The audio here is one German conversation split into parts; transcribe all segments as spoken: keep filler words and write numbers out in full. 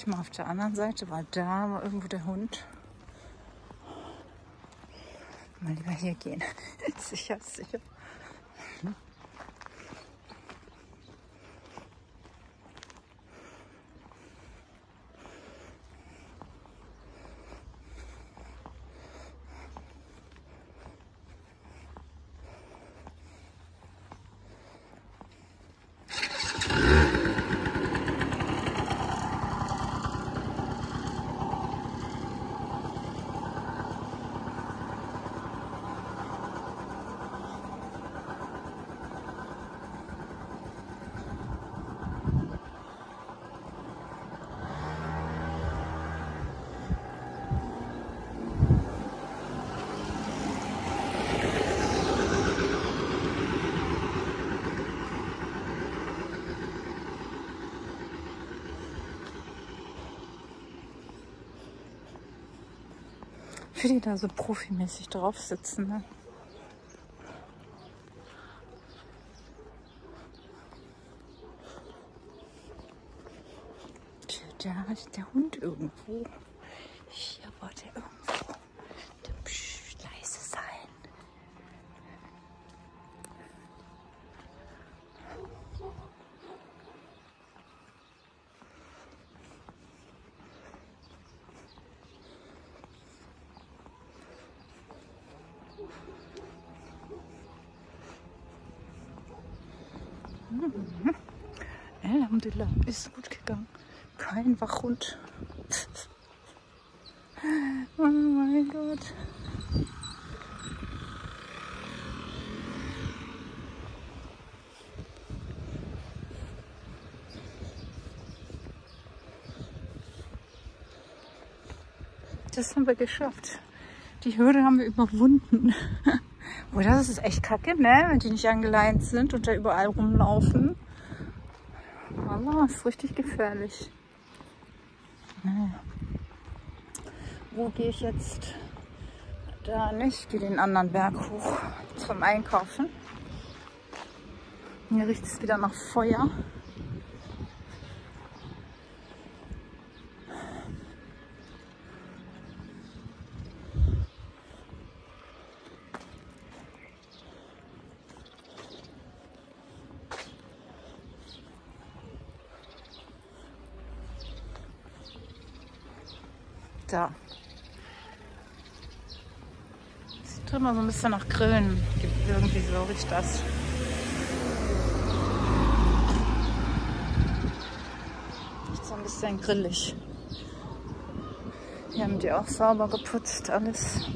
ich mal auf der anderen Seite, weil da war irgendwo der Hund. Mal lieber hier gehen. Sicher, sicher. Hm. Wie die da so profimäßig drauf sitzen, ne? Tja, da ist der Hund irgendwo. Hier war der irgendwo. Der psch, leise sein. Mhm. Alhamdulillah, ist gut gegangen. Kein Wachhund. Oh mein Gott. Das haben wir geschafft. Die Hürde haben wir überwunden. Oh, das ist echt kacke, ne? Wenn die nicht angeleint sind und da überall rumlaufen. Allah, ist richtig gefährlich. Naja. Wo gehe ich jetzt? Da nicht. Ich gehe den anderen Berg hoch zum Einkaufen. Hier riecht es wieder nach Feuer. Da. Sieht immer so ein bisschen nach Grillen. Gibt irgendwie so richtig das. Ist so ein bisschen grillig. Hier haben die auch sauber geputzt, alles.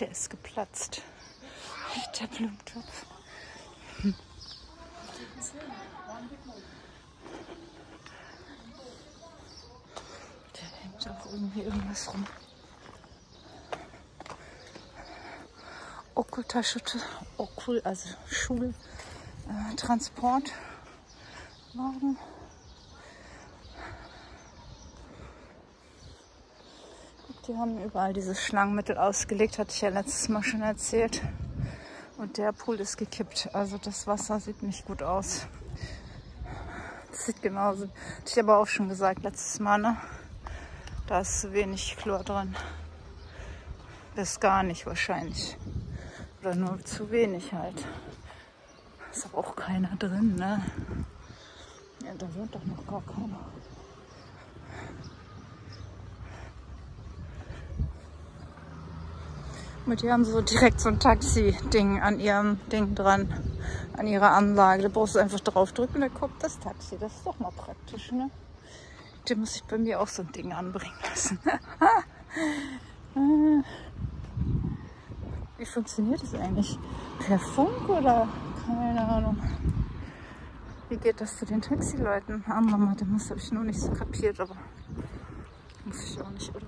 Der ist geplatzt. Der Blumentopf. Hm. andersrum. Okkultaschutte, Okkul, also Schultransport. Morgen. Die haben überall diese Schlangenmittel ausgelegt, hatte ich ja letztes Mal schon erzählt. Und der Pool ist gekippt, also das Wasser sieht nicht gut aus. Das sieht genauso, hatte ich aber auch schon gesagt letztes Mal, ne? Da ist wenig Chlor drin. Bis gar nicht wahrscheinlich. Oder nur zu wenig halt. Ist aber auch keiner drin, ne? Ja, da wohnt doch noch gar keiner. Und die haben so direkt so ein Taxi-Ding an ihrem Ding dran, an ihrer Anlage. Da brauchst du einfach draufdrücken, da kommt das Taxi. Das ist doch mal praktisch, ne? Dem muss ich bei mir auch so ein Ding anbringen lassen. Wie funktioniert das eigentlich? Per Funk oder? Keine Ahnung. Wie geht das zu den Taxileuten? Ah, Mama, das habe ich nur nicht so kapiert, aber muss ich auch nicht, oder?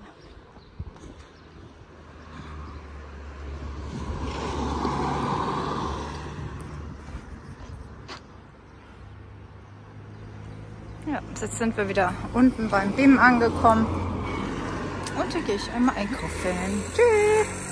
Ja, jetzt sind wir wieder unten beim B I M angekommen und da gehe ich einmal einkaufen. Tschüss!